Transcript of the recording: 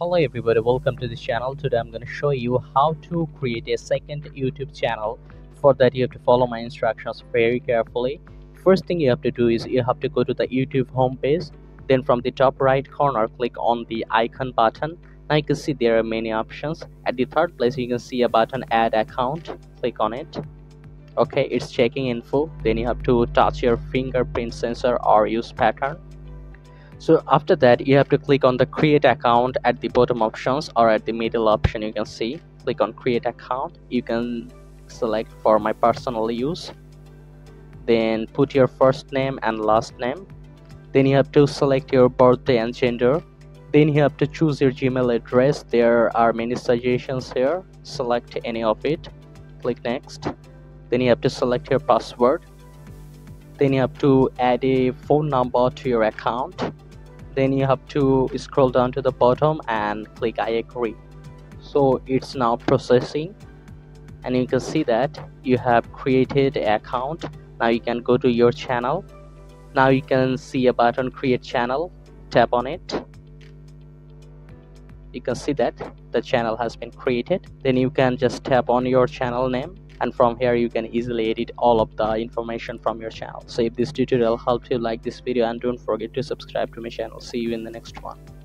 Hello everybody, welcome to this channel. Today I'm going to show you how to create a second YouTube channel. For that you have to follow my instructions very carefully. First thing you have to do is you have to go to the YouTube homepage. Then from the top right corner click on the icon button. Now you can see there are many options. At the third place you can see a button add account. Click on it. Okay, it's checking info. Then you have to touch your fingerprint sensor or use pattern. So after that you have to click on the create account at the bottom options or at the middle option you can see. Click on create account. You can select for my personal use. Then put your first name and last name. Then you have to select your birthday and gender. Then you have to choose your Gmail address. There are many suggestions here. Select any of it. Click next. Then you have to select your password. Then you have to add a phone number to your account. Then you have to scroll down to the bottom and click I agree. So it's now processing and you can see that you have created an account. Now you can go to your channel. Now you can see a button create channel. Tap on it. You can see that the channel has been created. Then you can just tap on your channel name and from here you can easily edit all of the information from your channel. So if this tutorial helped you, like this video and don't forget to subscribe to my channel. See you in the next one.